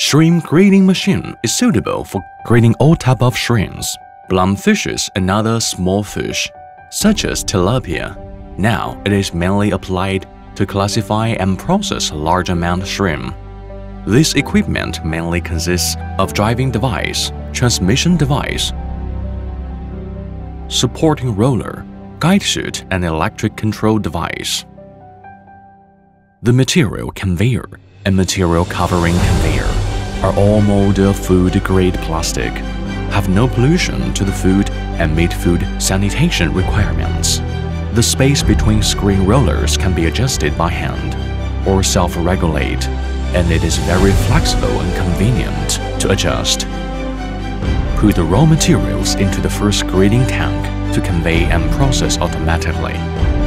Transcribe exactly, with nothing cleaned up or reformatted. Shrimp grading machine is suitable for grading all types of shrimps, blobfishes and other small fish, such as tilapia. Now it is mainly applied to classify and process large amount of shrimp. This equipment mainly consists of driving device, transmission device, supporting roller, guide chute and electric control device. The material conveyor and material covering conveyor are all made of food-grade plastic, have no pollution to the food and meet food sanitation requirements. The space between screen rollers can be adjusted by hand or self-regulate, and it is very flexible and convenient to adjust. Put the raw materials into the first grading tank to convey and process automatically.